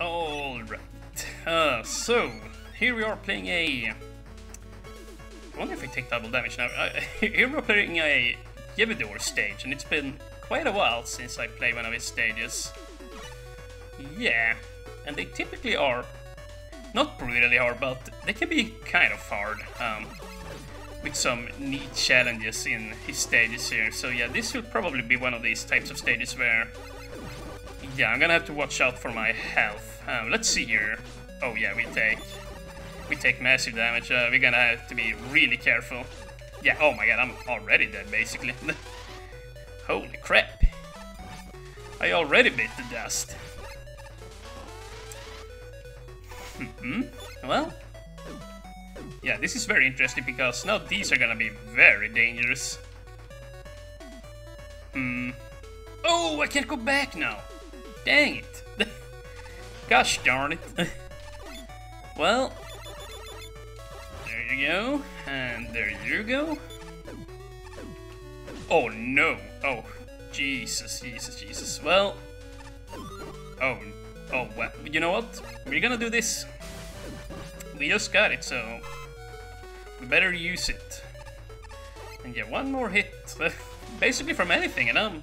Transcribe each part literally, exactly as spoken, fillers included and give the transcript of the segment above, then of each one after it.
Alright, uh, so here we are playing a... I wonder if we take double damage now. Uh, here we're playing a Gevador stage, and it's been quite a while since I played one of his stages. Yeah, and they typically are not brutally hard, but they can be kind of hard, um, with some neat challenges in his stages here. So yeah, this will probably be one of these types of stages where... yeah, I'm gonna have to watch out for my health. Uh, let's see here. Oh yeah, we take... we take massive damage. Uh, we're gonna have to be really careful. Yeah, oh my god, I'm already dead, basically. Holy crap. I already bit the dust. Mm-hmm. Well... yeah, this is very interesting, because now these are gonna be very dangerous. Hmm... Oh, I can't go back now! Dang it! Gosh darn it! Well... there you go, and there you go. Oh no! Oh, Jesus, Jesus, Jesus. Well... oh, oh, well, you know what? We're gonna do this. We just got it, so... we better use it. And yeah, one more hit. Basically from anything, and I'm...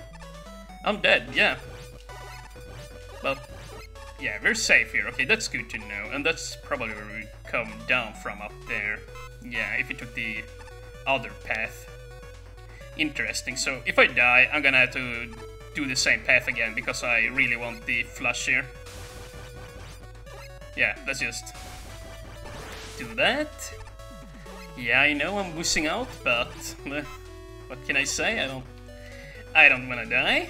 I'm dead, yeah. But, yeah, we're safe here. Okay, that's good to know. And that's probably where we come down from up there. Yeah, if we took the other path. Interesting. So, if I die, I'm gonna have to do the same path again, because I really want the flush here. Yeah, let's just do that. Yeah, I know I'm losing out, but what can I say? I don't... I don't wanna die.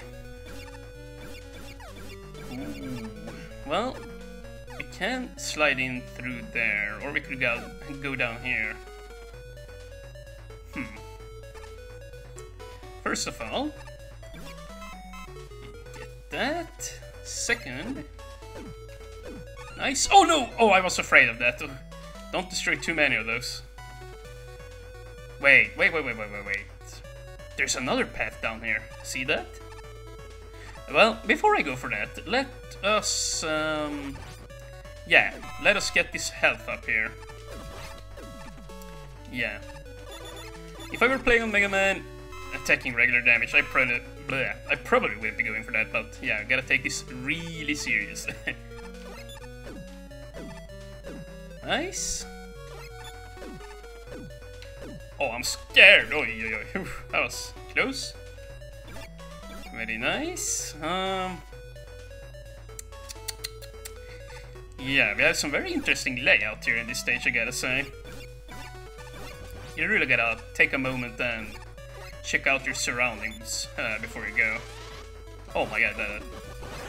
Ooh. Well, we can slide in through there, or we could go, go down here. Hmm. First of all, get that. Second, nice. Oh no! Oh, I was afraid of that. Don't destroy too many of those. Wait, wait, wait, wait, wait, wait, wait. There's another path down here. See that? Well, before I go for that, let us... Um, yeah, let us get this health up here. Yeah. If I were playing on Mega Man, attacking regular damage, I probably, bleh, I probably would be going for that, but yeah, I gotta take this really serious. Nice. Oh, I'm scared! Oi, oi, oi. That was close. Very nice. Um, yeah, we have some very interesting layout here in this stage, I gotta say. You really gotta take a moment and check out your surroundings uh, before you go. Oh my god,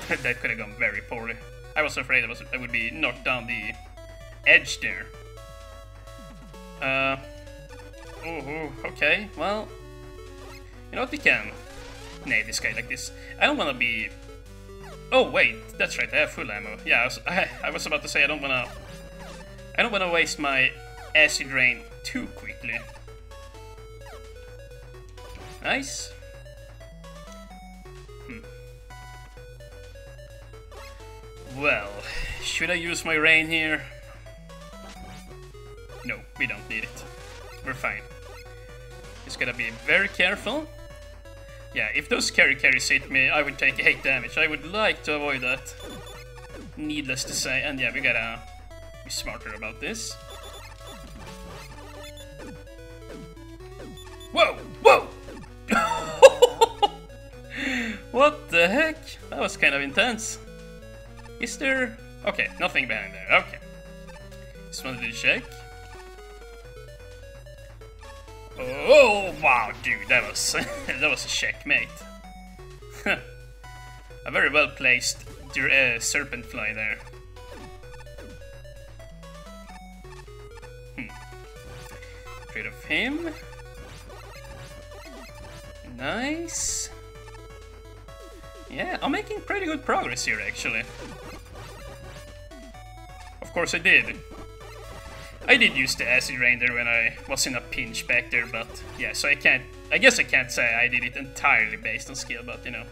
that, that could have gone very poorly. I was afraid I, was, I would be knocked down the edge there. Uh... Oh, okay, well, you know what, we can nade this guy like this. I don't want to be... oh, wait, that's right, I have full ammo. Yeah, I was, I, I was about to say I don't want to... I don't want to waste my Acid Rain too quickly. Nice. Hmm. Well, should I use my rain here? No, we don't need it. We're fine. Just gotta be very careful. Yeah, if those carry carries hit me, I would take eight damage. I would like to avoid that. Needless to say. And yeah, we gotta be smarter about this. Whoa! Whoa! What the heck? That was kind of intense. Is there... okay, nothing behind there. Okay. Just wanted to check. Oh wow, dude, that was that was a checkmate. A very well placed uh, serpent fly there. Hmm. Rid of him. Nice. Yeah, I'm making pretty good progress here, actually. Of course, I did. I did use the Acid Rain there when I was in a pinch back there, but yeah, so I can't... I guess I can't say I did it entirely based on skill, but you know.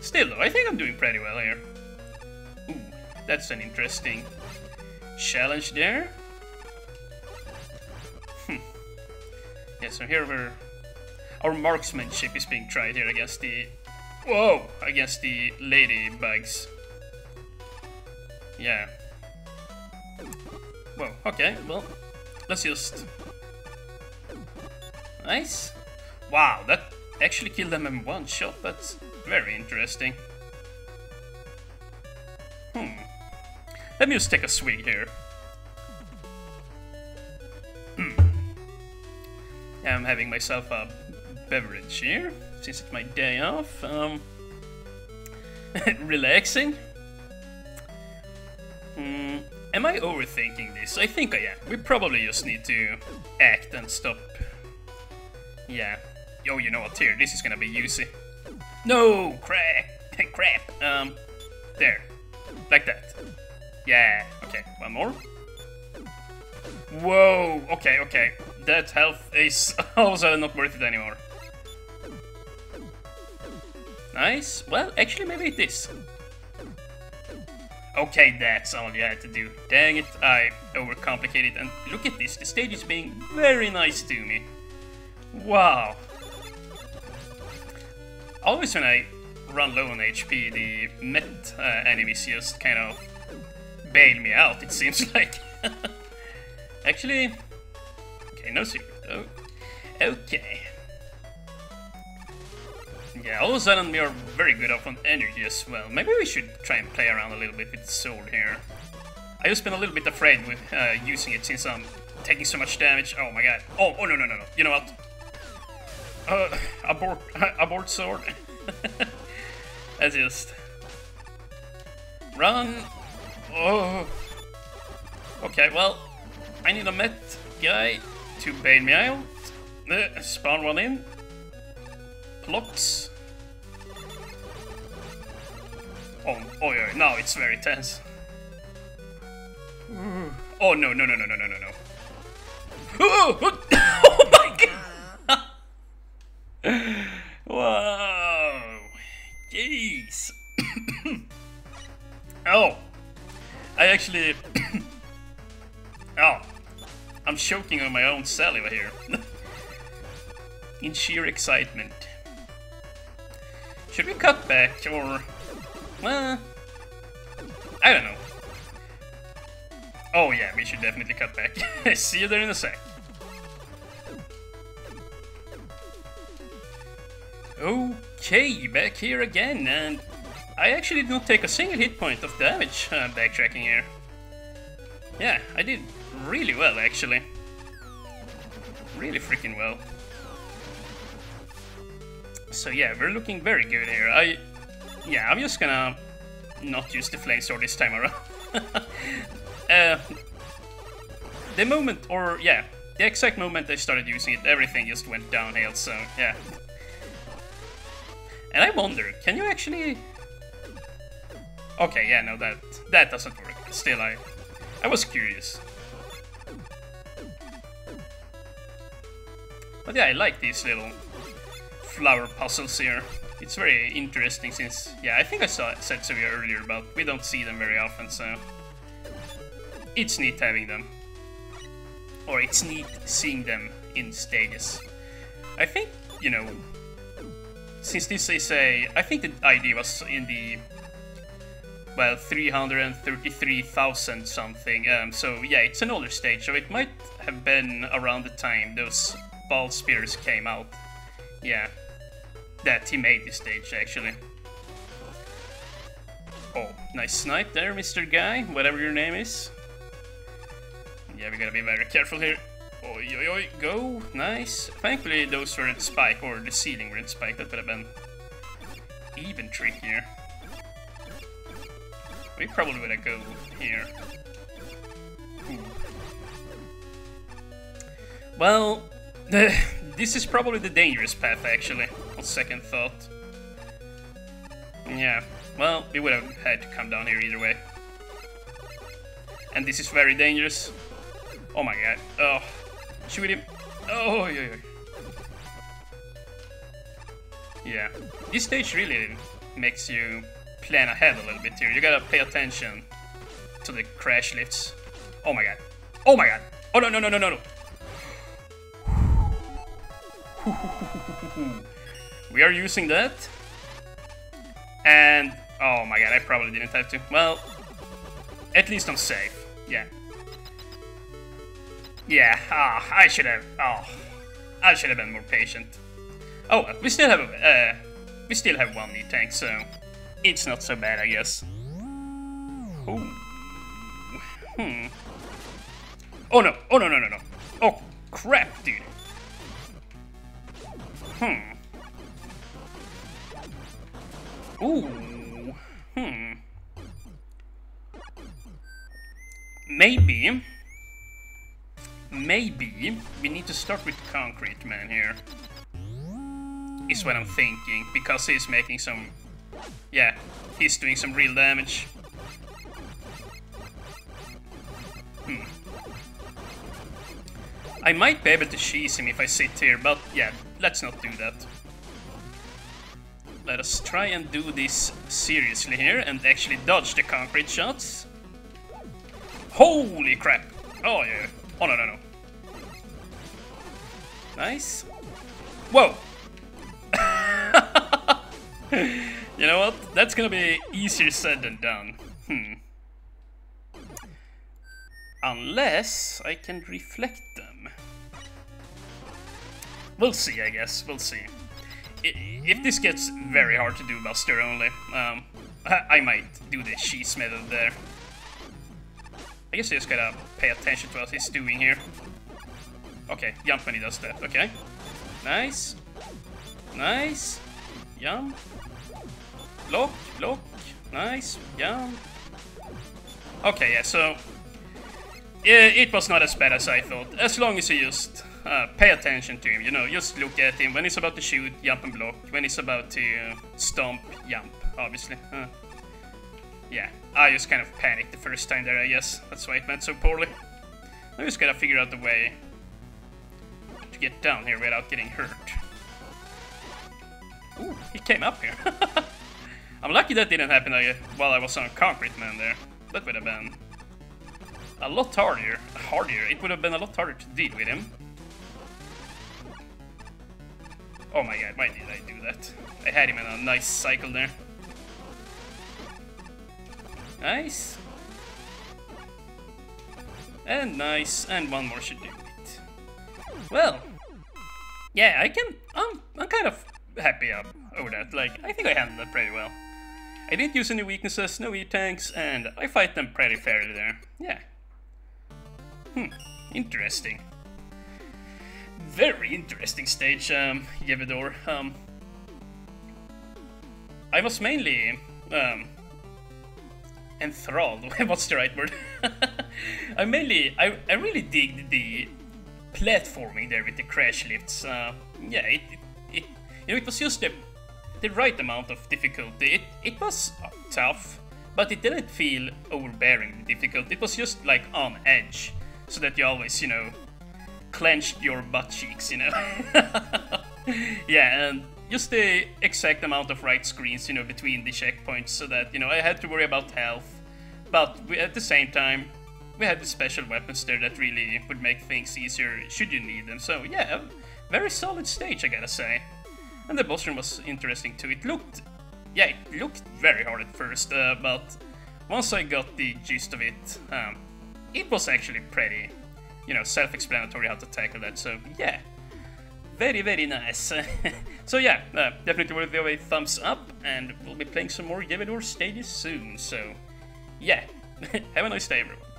Still though, I think I'm doing pretty well here. Ooh, That's an interesting challenge there. Hmm. Yeah, so here we're... Our marksmanship is being tried here against the... Whoa! Against the ladybugs. Yeah. Whoa, okay, well, let's just... Nice. Wow, that actually killed them in one shot. That's very interesting. Hmm. Let me just take a swig here. I'm having myself a beverage here, since it's my day off. Um, relaxing. Mm, am I overthinking this? I think I am. We probably just need to act and stop. Yeah. Yo, you know what? Here, this is gonna be easy. No! Crap! Crap! Um, there. Like that. Yeah. Okay, one more. Whoa! Okay, okay. That health is also not worth it anymore. Nice. Well, actually, maybe it is. Okay, that's all you had to do. Dang it, I overcomplicated. And look at this, the stage is being very nice to me. Wow. Always when I run low on H P, the met uh, enemies just kind of bail me out, it seems like. Actually... Okay, no secret. Oh. Okay. Yeah, all of a sudden we are very good up on energy as well. Maybe we should try and play around a little bit with the sword here. I just been a little bit afraid with uh, using it since I'm taking so much damage. Oh my god. Oh, oh no, no, no, no. You know what? Uh, abort, abort sword. That's just... Run. Oh. Okay, well, I need a met guy to bail me out. Uh, spawn one in. Blocks. Oh, oh yeah, now it's very tense. Oh no, no, no, no, no, no, no, no. Oh, oh, oh my god! Wow. Jeez. Oh. I actually... Oh. I'm choking on my own saliva here. In sheer excitement. Should we cut back or... Well... I don't know. Oh yeah, we should definitely cut back. See you there in a sec. Okay, back here again, and... I actually did not take a single hit point of damage uh, backtracking here. Yeah, I did really well, actually. Really freaking well. So yeah, we're looking very good here. I... Yeah, I'm just gonna not use the flame sword this time around. uh, the moment, or yeah, the exact moment I started using it, everything just went downhill, so yeah. And I wonder, can you actually... Okay, yeah, no, that, that doesn't work. Still, I, I was curious. But yeah, I like these little flower puzzles here. It's very interesting since, yeah, I think I saw, said so earlier, but we don't see them very often, so... It's neat having them. Or it's neat seeing them in stages. I think, you know, since this is a... I think the idea was in the... Well, three hundred thirty-three thousand something, um, so yeah, it's an older stage, so it might have been around the time those... Ball Spears came out. Yeah. That he made this stage, actually. Oh, nice snipe there, Mister Guy, whatever your name is. Yeah, we gotta be very careful here. Oi, oi, oi, go. Nice. Thankfully, those were in spike, or the ceiling were in spike. That would have been even trickier. We probably would have go here. Ooh. Well... This is probably the dangerous path, actually, on second thought. Yeah, well, we would have had to come down here either way. And this is very dangerous. Oh my god. Oh. Shoot him. Oh, yeah, yeah. Yeah. This stage really makes you plan ahead a little bit here. You gotta pay attention to the crash lifts. Oh my god. Oh my god. Oh no, no, no, no, no, no. We are using that. And oh my god, I probably didn't have to. Well, at least I'm safe. Yeah. Yeah, ah, oh, I should have. Oh, I should have been more patient. Oh, we still have uh, we still have one knee tank, so it's not so bad, I guess. Ooh. Hmm. Oh no! Oh no! No! No! No! Oh crap, dude. Hmm. Ooh. Hmm. Maybe. Maybe we need to start with Concrete Man here, is what I'm thinking, because he's making some, yeah, he's doing some real damage. Hmm. I might be able to cheese him if I sit here, but yeah, let's not do that. Let us try and do this seriously here and actually dodge the concrete shots. Holy crap! Oh yeah. Oh no no no. Nice. Whoa! You know what? That's gonna be easier said than done. Hmm. Unless I can reflect them. We'll see, I guess. We'll see. I if this gets very hard to do Buster only, um, I, I might do the cheese method there. I guess I just gotta pay attention to what he's doing here. Okay, jump when he does that, okay. Nice. Nice. Jump. Block, block. Nice. Jump. Okay, yeah, so... It was not as bad as I thought. As long as you just uh, pay attention to him, you know, just look at him. When he's about to shoot, jump and block. When he's about to stomp, jump, obviously. Huh. Yeah, I just kind of panicked the first time there, I guess. That's why it went so poorly. I just gotta figure out the way to get down here without getting hurt. Ooh, he came up here. I'm lucky that didn't happen like, while I was on Concrete Man there. That would have been a lot harder. Harder. It would have been a lot harder to deal with him. Oh my god, why did I do that? I had him in a nice cycle there. Nice. And nice, and one more should do it. Well, yeah, I can, I'm, I'm kind of happy up over that, like, I think I handled that pretty well. I didn't use any weaknesses, no E-tanks, and I fight them pretty fairly there, yeah. Hmm, interesting. Very interesting stage, um, Yevedor. Um, I was mainly, um... enthralled, what's the right word? I mainly, I, I really dig the platforming there with the crash lifts. Uh, yeah, it, it, it, you know, it was just the, the right amount of difficulty. It, it was tough, but it didn't feel overbearingly difficult. It was just like on edge, so that you always, you know, clenched your butt cheeks, you know. Yeah, and just the exact amount of right screens, you know, between the checkpoints, so that, you know, I had to worry about health. But we, at the same time, we had the special weapons there that really would make things easier should you need them. So, yeah, a very solid stage, I gotta say. And the boss room was interesting too. It looked, yeah, it looked very hard at first, uh, but once I got the gist of it, um, it was actually pretty, you know, self-explanatory how to tackle that, so, yeah. Very, very nice. So yeah, uh, definitely worth a thumbs up, and we'll be playing some more Yevedor stages soon, so yeah. Have a nice day, everyone.